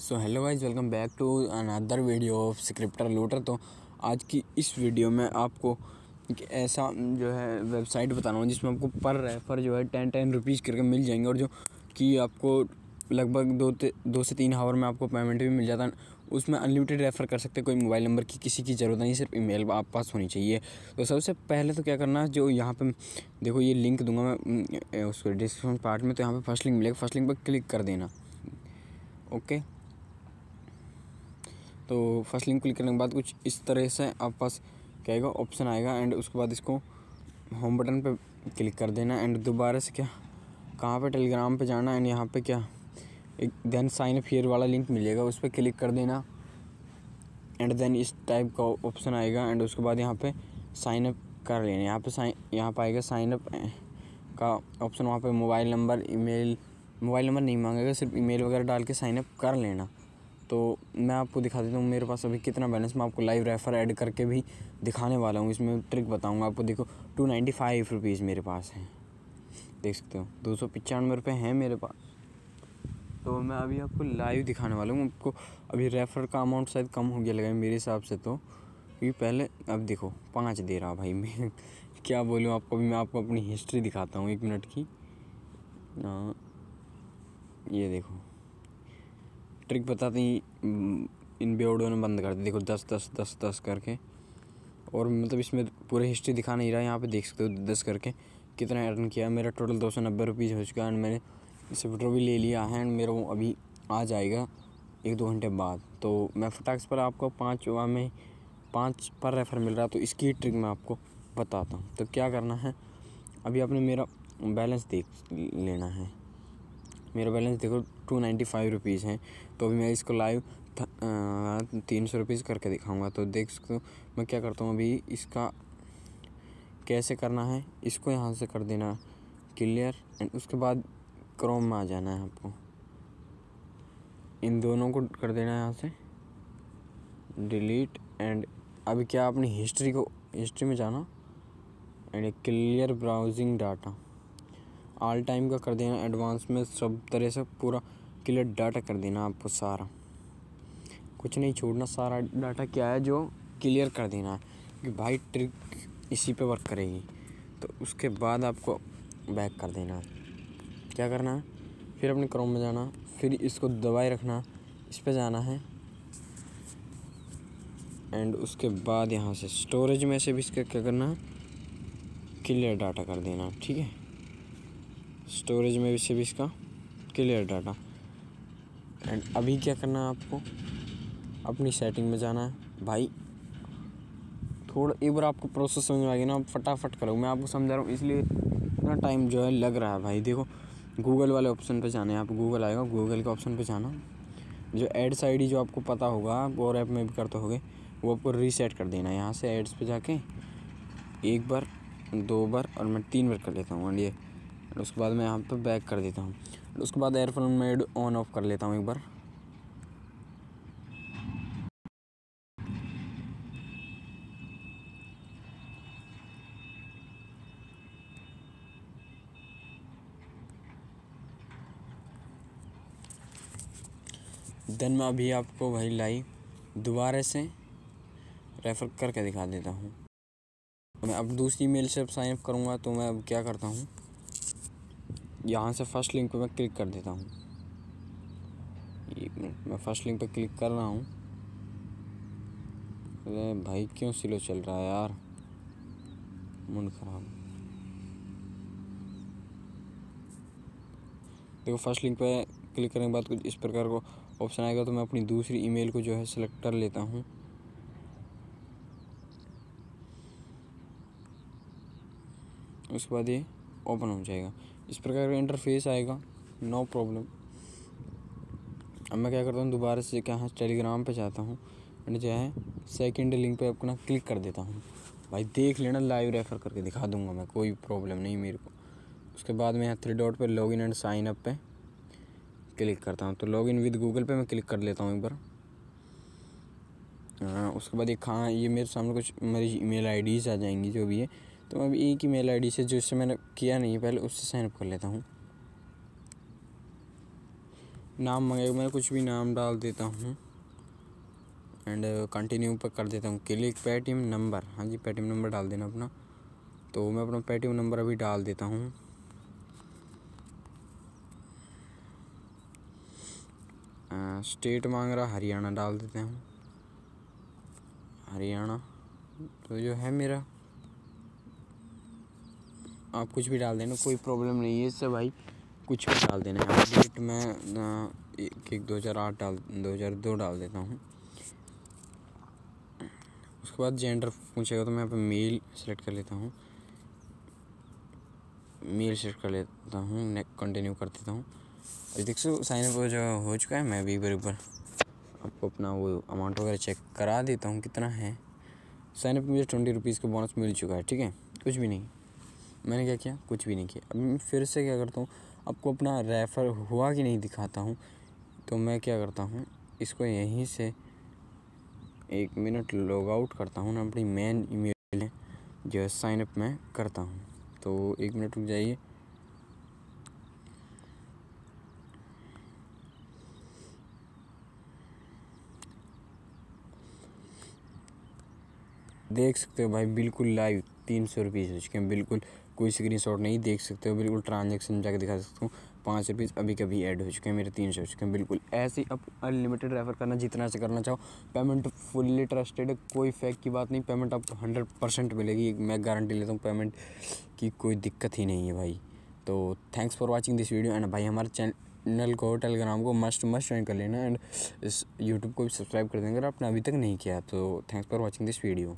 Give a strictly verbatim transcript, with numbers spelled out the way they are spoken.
So hello guys, welcome back to another video of scripture looter. तो आज की इस वीडियो में आपको एक ऐसा जो है वेबसाइट बताना हूँ जिसमें आपको पर रेफ़र जो है टेन टेन रुपीज़ करके मिल जाएंगे, और जो कि आपको लगभग दो दो से तीन हावर में आपको पेमेंट भी मिल जाता है। उसमें अनलिमिटेड रेफ़र कर सकते, कोई मोबाइल नंबर की किसी की ज़रूरत नहीं, सिर्फ ईमेल आप पास होनी चाहिए। तो सबसे पहले तो क्या करना है, जो यहाँ पे देखो ये लिंक दूंगा मैं उसको डिस्क्रिप्शन पार्ट में, तो यहाँ पे फर्स्ट लिंक मिलेगा, फर्स्ट लिंक पर क्लिक कर देना। ओके, तो फर्स्ट लिंक क्लिक करने के बाद कुछ इस तरह से आप पास क्या आएगा ऑप्शन आएगा, एंड उसके बाद इसको होम बटन पर क्लिक कर देना। एंड दोबारा से क्या कहाँ पर टेलीग्राम पर जाना, एंड यहाँ पर क्या एक देन साइन अप हियर वाला लिंक मिलेगा, उस पर क्लिक कर देना। एंड देन इस टाइप का ऑप्शन आएगा, एंड उसके बाद यहाँ पे साइन अप कर लेना। यहाँ पे साइन यहाँ पर आएगा साइन अप का ऑप्शन, वहाँ पे mobile number email mobile number नहीं मांगेगा, सिर्फ ईमेल वगैरह डाल के साइन अप कर लेना। तो मैं आपको दिखा देता हूँ मेरे पास अभी कितना बैलेंस, मैं आपको लाइव रेफ़र ऐड करके भी दिखाने वाला हूँ, इसमें ट्रिक बताऊँगा आपको। देखो टू नाइन्टी फाइव रुपीज़ मेरे पास हैं, देख सकते हो, दो सौ पचानवे रुपये हैं मेरे पास। तो मैं अभी आपको लाइव दिखाने वाला हूँ। आपको अभी रेफ़र का अमाउंट शायद कम हो गया लगा मेरे हिसाब से, तो क्योंकि पहले अब देखो पाँच दे रहा भाई मैं क्या बोलूँ आपको। अभी मैं आपको अपनी हिस्ट्री दिखाता हूँ एक मिनट की, आ, ये देखो ट्रिक बताते ही इन बेवड़ों ने बंद कर दिया। देखो दस दस दस दस करके, और मतलब इसमें पूरी हिस्ट्री दिखा नहीं रहा। यहाँ पर देख सकते हो दस करके कितना अर्न किया, मेरा टोटल दो सौ नब्बे रुपीज़ हो चुका है। एंड मैंने इसे विड्रॉ भी ले लिया है, एंड मेरा वो अभी आ जाएगा एक दो घंटे बाद। तो मैं फटाक पर आपको पाँच में पाँच पर रेफ़र मिल रहा, तो इसकी ट्रिक मैं आपको बताता हूँ। तो क्या करना है, अभी आपने मेरा बैलेंस देख लेना है। मेरा बैलेंस देखो टू नाइन्टी फाइव रुपीज़ हैं, तो अभी मैं इसको लाइव तीन सौ रुपीज़ करके दिखाऊँगा। तो देख सकते हो मैं क्या करता हूँ। अभी इसका कैसे करना है, इसको यहाँ से कर देना क्लियर, एंड उसके बाद क्रोम में आ जाना है आपको, इन दोनों को कर देना है यहाँ से डिलीट। एंड अभी क्या अपनी हिस्ट्री को हिस्ट्री में जाना, and clear browsing data all time का कर देना, एडवांस में सब तरह से पूरा क्लियर डाटा कर देना आपको, सारा कुछ नहीं छोड़ना, सारा डाटा क्या है जो क्लियर कर देना है, क्योंकि भाई ट्रिक इसी पे वर्क करेगी। तो उसके बाद आपको बैक कर देना है। क्या करना है, फिर अपने क्रोम में जाना, फिर इसको दबाए रखना, इस पे जाना है, एंड उसके बाद यहाँ से स्टोरेज में से भी इसका क्या करना है, क्लियर डाटा कर देना। ठीक है, स्टोरेज में से भी इसका क्लियर डाटा। एंड अभी क्या करना है आपको, अपनी सेटिंग में जाना है। भाई थोड़ा एक बार आपको प्रोसेस समझ में आ गया ना, फटाफट करो, मैं आपको समझा रहा हूँ, इसलिए इतना टाइम जो है लग रहा है। भाई देखो गूगल वाले ऑप्शन पे जाना है आप, गूगल आएगा, गूगल के ऑप्शन पे जाना, जो एड्स आईडी जो आपको पता होगा आप और ऐप में भी करते होगे, वो आपको रीसेट कर देना है। यहाँ से एड्स पे जाके एक बार दो बार और मैं तीन बार कर लेता हूँ, एंड ये उसके बाद मैं यहाँ पे बैक कर देता हूँ। उसके बाद एयरफोन में ऑन ऑफ कर लेता हूँ एक बार। देन मैं अभी आपको भाई लाइव दोबारा से रेफ़र करके दिखा देता हूँ। मैं अब दूसरी मेल से अब साइनअप करूँगा। तो मैं अब क्या करता हूँ, यहाँ से फर्स्ट लिंक पे मैं क्लिक कर देता हूँ। एक मिनट, मैं फ़र्स्ट लिंक पे क्लिक कर रहा हूँ। अरे भाई क्यों स्लो चल रहा है यार, मन खराब। देखो फर्स्ट लिंक पे क्लिक करने के बाद कुछ इस प्रकार को ऑप्शन आएगा, तो मैं अपनी दूसरी ईमेल को जो है सिलेक्ट कर लेता हूँ। उसके बाद ये ओपन हो जाएगा, इस प्रकार का इंटरफेस आएगा, नो प्रॉब्लम। अब मैं क्या करता हूँ, दोबारा से कहाँ टेलीग्राम पे जाता हूँ, एंड जो है सेकंड लिंक पे अपना क्लिक कर देता हूँ। भाई देख लेना, लाइव रेफ़र करके दिखा दूँगा मैं, कोई प्रॉब्लम नहीं मेरे को। उसके बाद मैं यहाँ थ्री डॉट पर log in and sign up पे क्लिक करता हूँ। तो लॉग इन विद गूगल पे मैं क्लिक कर लेता हूँ एक बार। उसके बाद ये कहाँ ये मेरे सामने कुछ मेरी ईमेल आईडीज़ आ जाएंगी जो भी है। तो मैं अभी एक ईमेल आईडी से जिससे मैंने किया नहीं पहले, उससे साइनअप कर लेता हूँ। नाम मंगेगा, मैं कुछ भी नाम डाल देता हूँ एंड कंटिन्यू पर कर देता हूँ क्लिक। पेटीएम नंबर, हाँ जी पेटीएम नंबर डाल देना अपना, तो मैं अपना पेटीएम नंबर अभी डाल देता हूँ। स्टेट मांग रहा, हरियाणा डाल देते हैं हरियाणा। तो जो है मेरा, आप कुछ भी डाल देना, कोई प्रॉब्लम नहीं है इससे भाई, कुछ भी डाल देना है। डेट मैं एक एक दो हज़ार आठ डाल दो हज़ार दो डाल देता हूँ। उसके बाद जेंडर पूछेगा तो मैं यहाँ पे मेल सेलेक्ट कर लेता हूँ, मेल सेलेक्ट कर लेता हूँ, नेक्स्ट कंटिन्यू कर देता हूँ। अभी देख सो साइन अप जो हो चुका है। मैं भी बराबर आपको अपना वो अमाउंट वगैरह चेक करा देता हूँ कितना है। साइनअप में मुझे ट्वेंटी रुपीज़ का बोनस मिल चुका है, ठीक है। कुछ भी नहीं मैंने क्या किया, कुछ भी नहीं किया। अभी मैं फिर से क्या करता हूँ, आपको अपना रेफ़र हुआ कि नहीं दिखाता हूँ। तो मैं क्या करता हूँ, इसको यहीं से एक मिनट लॉग आउट करता हूँ ना, अपनी मेन ईमेल है जो साइनअप में करता हूँ। तो एक मिनट रुक जाइए। देख सकते हो भाई बिल्कुल लाइव तीन सौ रुपीज़ हो चुके हैं, बिल्कुल कोई स्क्रीनशॉट नहीं, देख सकते हो बिल्कुल ट्रांजेक्शन जाके दिखा सकता हूँ। पाँच रुपीज़ अभी कभी ऐड हो चुके हैं मेरे, तीन सौ हो चुके हैं बिल्कुल। ऐसे ही आप अनलिमिटेड रेफ़र करना जितना से करना चाहो। पेमेंट फुल्ली ट्रस्टेड है, कोई फेक की बात नहीं, पेमेंट आपको हंड्रेड परसेंट मिलेगी, मैं गारंटी लेता हूँ। पेमेंट की कोई दिक्कत ही नहीं है भाई। तो thanks for watching this video and भाई हमारे चैनल को टेलीग्राम को मस्ट मस्ट ज्वाइन कर लेना एंड इस यूट्यूब को भी सब्सक्राइब कर देंगे अगर आपने अभी तक नहीं किया। तो thanks for watching this video.